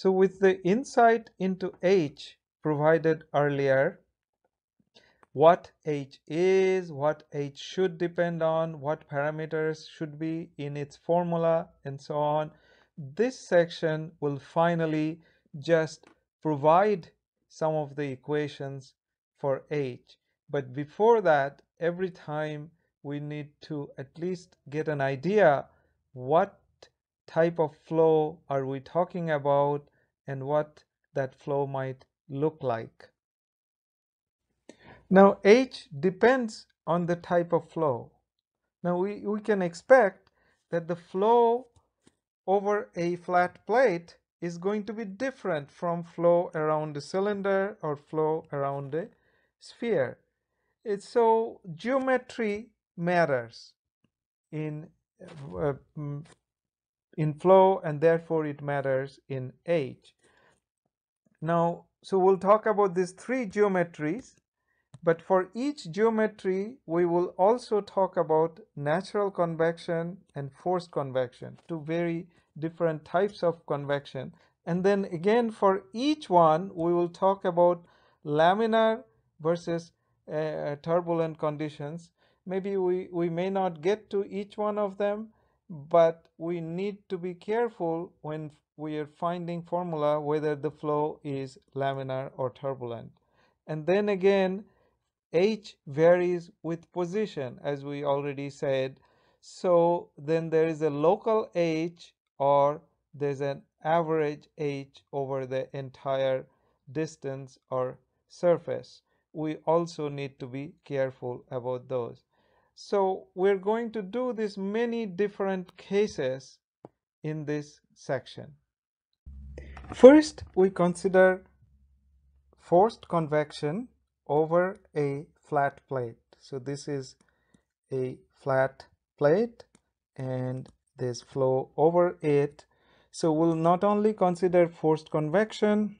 So with the insight into H provided earlier, what H is, what H should depend on, what parameters should be in its formula, and so on, this section will finally just provide some of the equations for H. But before that, every time we need to at least get an idea what type of flow are we talking about and what that flow might look like. Now, H depends on the type of flow. Now, we can expect that the flow over a flat plate is going to be different from flow around a cylinder or flow around a sphere. So geometry matters in flow, and therefore it matters in H. Now, so we'll talk about these three geometries, but for each geometry we will also talk about natural convection and forced convection, two very different types of convection. And then again, for each one we will talk about laminar versus turbulent conditions. Maybe we may not get to each one of them, but we need to be careful when we are finding formula whether the flow is laminar or turbulent. And then again, H varies with position, as we already said. So then there is a local H, or there's an average H over the entire distance or surface. We also need to be careful about those. So we're going to do this many different cases in this section. First, we consider forced convection over a flat plate. So this is a flat plate and there's flow over it. So we'll not only consider forced convection,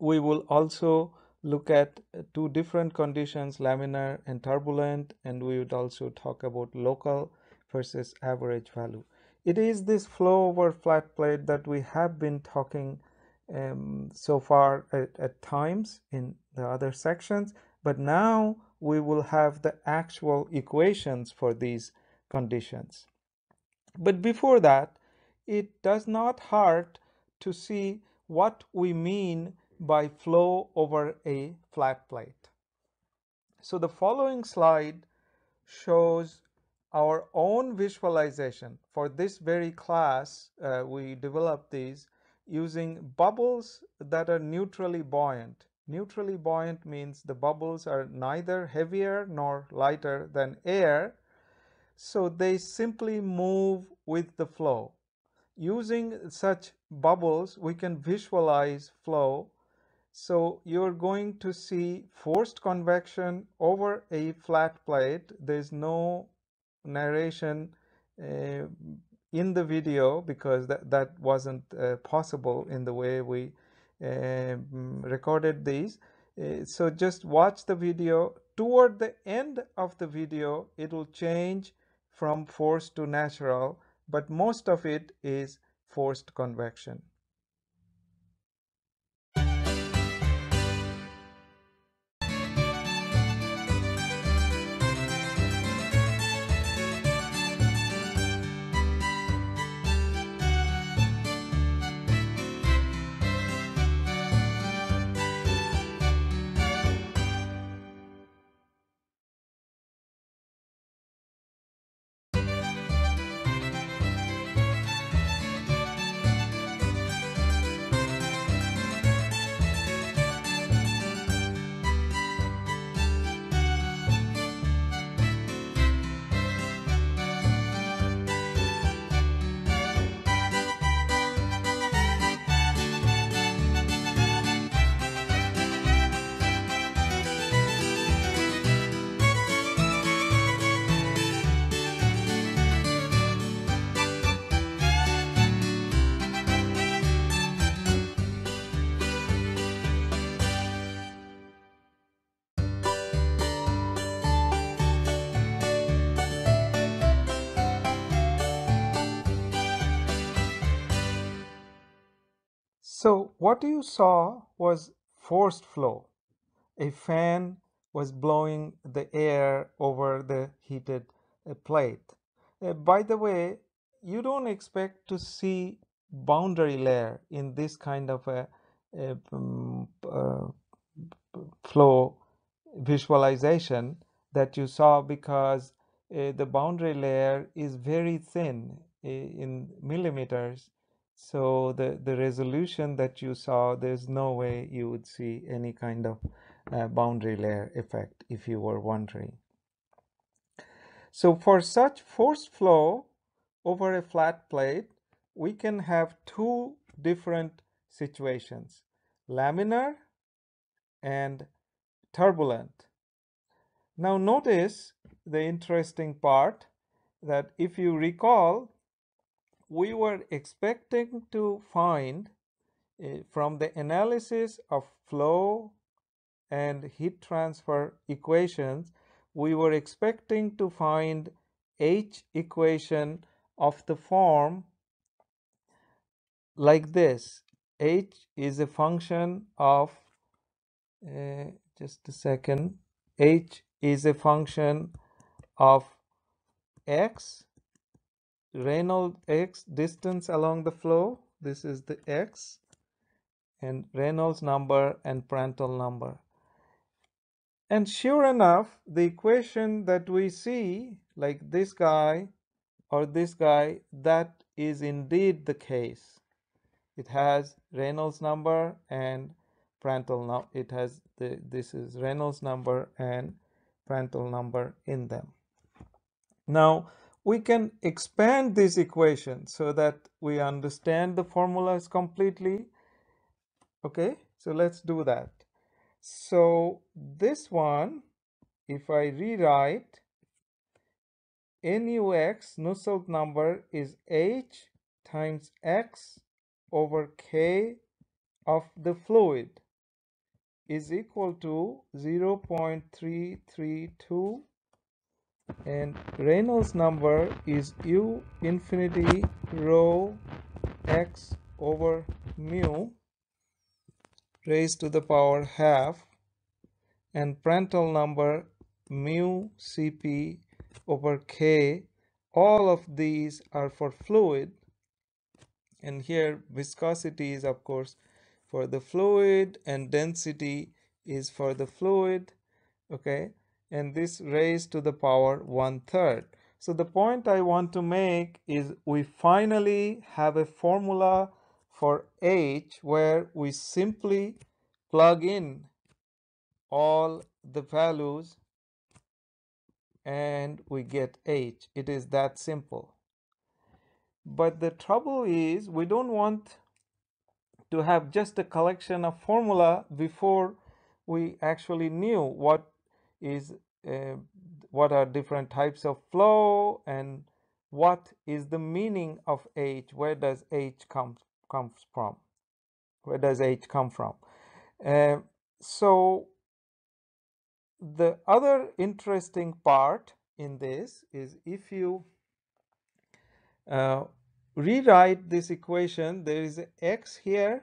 we will also look at two different conditions, laminar and turbulent, and we would also talk about local versus average value. It is this flow over flat plate that we have been talking so far at times in the other sections, but now we will have the actual equations for these conditions. But before that, it does not hurt to see what we mean by flow over a flat plate. So the following slide shows our own visualization. For this very class, we developed these using bubbles that are neutrally buoyant. Neutrally buoyant means the bubbles are neither heavier nor lighter than air, so they simply move with the flow. Using such bubbles, we can visualize flow. So you're going to see forced convection over a flat plate. There's no narration in the video because that wasn't possible in the way we recorded these. So just watch the video. Toward the end of the video, it will change from forced to natural, but most of it is forced convection. So what you saw was forced flow. A fan was blowing the air over the heated plate. By the way, you don't expect to see boundary layer in this kind of a flow visualization that you saw, because the boundary layer is very thin in millimeters. So the resolution that you saw, there's no way you would see any kind of boundary layer effect, if you were wondering. So for such forced flow over a flat plate, we can have two different situations: laminar and turbulent. Now notice the interesting part that, if you recall, we were expecting to find from the analysis of flow and heat transfer equations, we were expecting to find H equation of the form like this. H is a function of H is a function of x, Reynolds x, distance along the flow. This is the x, and Reynolds number and Prandtl number. And sure enough, the equation that we see, like this guy or this guy, that is indeed the case. It has Reynolds number and Prandtl number. This is Reynolds number and Prandtl number in them. Now we can expand this equation so that we understand the formulas completely. Okay, so let's do that. So this one, if I rewrite, NUx, Nusselt number, is h times x over k of the fluid, is equal to 0.332, and Reynolds number is u infinity rho x over mu raised to the power half, and Prandtl number mu Cp over k. All of these are for fluid, and here viscosity is of course for the fluid, and density is for the fluid. Okay, and this raised to the power 1/3. So the point I want to make is, we finally have a formula for H where we simply plug in all the values and we get H. It is that simple. But the trouble is, we don't want to have just a collection of formula before we actually knew what are different types of flow and what is the meaning of H. Where does H comes from? Where does H come from? So the other interesting part in this is, if you rewrite this equation, there is x here,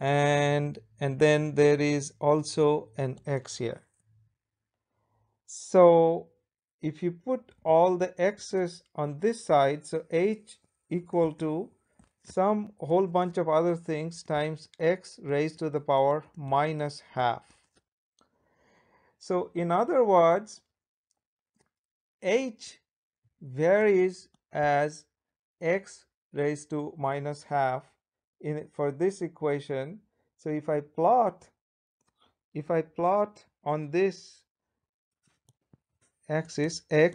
and then there is also an x here. So if you put all the x's on this side, so h equal to some whole bunch of other things times x raised to the power -half. So in other words, h varies as x raised to -half for this equation. So if I plot on this axis x,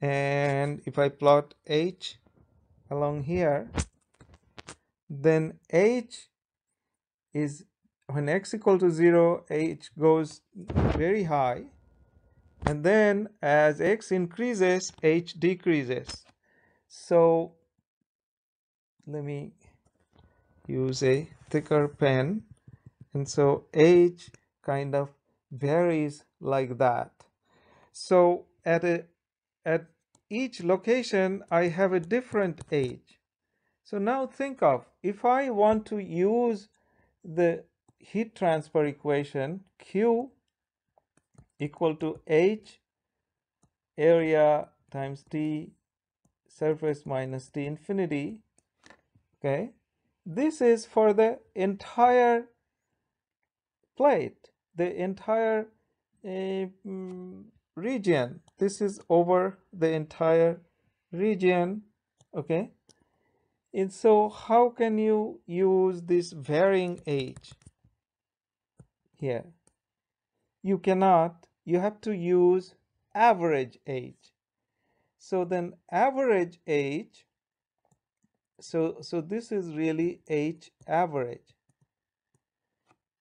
and if I plot h along here, then h is, when x equal to 0, h goes very high, and then as x increases, h decreases. So let me use a thicker pen, and so h kind of varies like that. So at each location I have a different h. So now think of, if I want to use the heat transfer equation Q equal to H area times T surface minus T infinity, okay, this is for the entire plate, the entire region. This is over the entire region, okay. And so how can you use this varying H here? You cannot. You have to use average H. So then average H, so this is really H average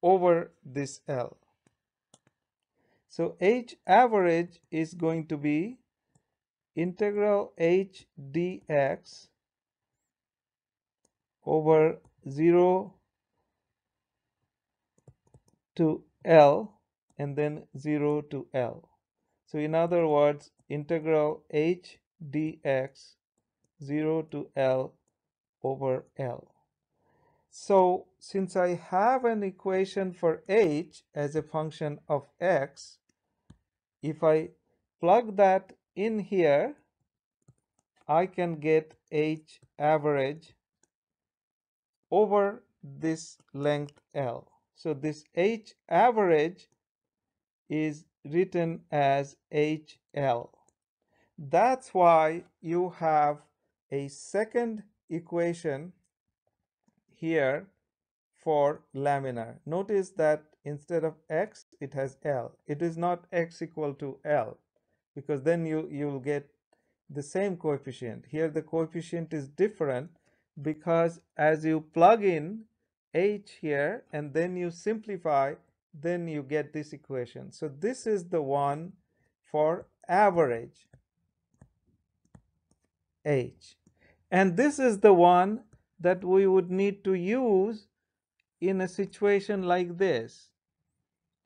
over this L. So H average is going to be integral H dx over 0 to L and then 0 to L. So in other words, integral H dx 0 to L over L. So since I have an equation for H as a function of X, if I plug that in here, I can get H average over this length L. So this H average is written as HL. That's why you have a second equation here for laminar. Notice that instead of X, it has L. It is not X equal to L, because then you'll get the same coefficient. Here the coefficient is different, because as you plug in H here and then you simplify, then you get this equation. So this is the one for average H, and this is the one that we would need to use in a situation like this.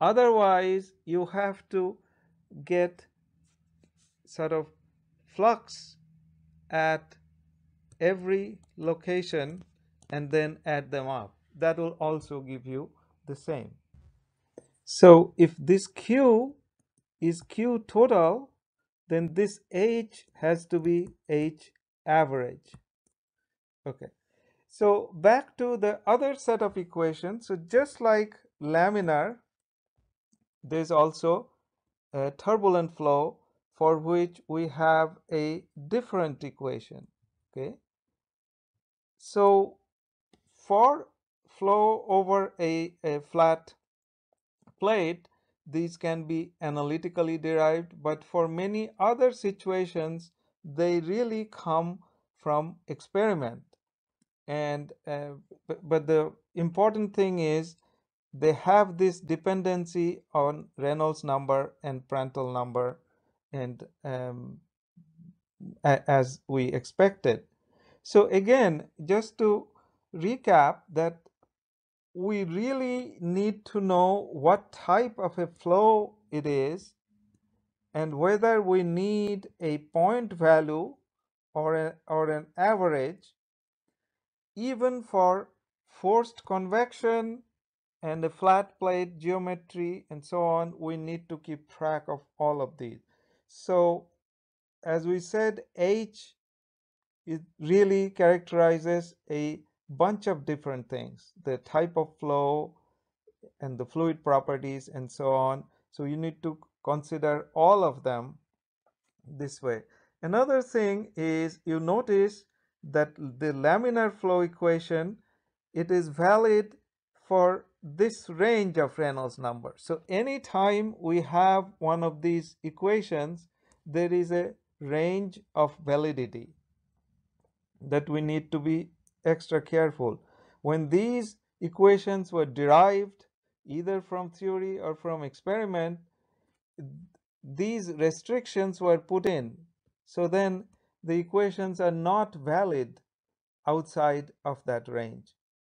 Otherwise you have to get sort of flux at every location and then add them up. That will also give you the same. So if this Q is Q total, then this H has to be H average. Okay, so back to the other set of equations. So just like laminar, there's also a turbulent flow for which we have a different equation. Okay, so for flow over a flat plate, these can be analytically derived, but for many other situations, they really come from experiment. And but the important thing is they have this dependency on Reynolds number and Prandtl number, and as we expected. So again, just to recap, that we really need to know what type of a flow it is and whether we need a point value or an average, even for forced convection and the flat plate geometry and so on. We need to keep track of all of these. So as we said, H, it really characterizes a bunch of different things, the type of flow and the fluid properties and so on. So you need to consider all of them this way. Another thing is, you notice that the laminar flow equation, it is valid for this range of Reynolds number. So anytime we have one of these equations, there is a range of validity that we need to be extra careful. When these equations were derived either from theory or from experiment, these restrictions were put in. So then the equations are not valid outside of that range.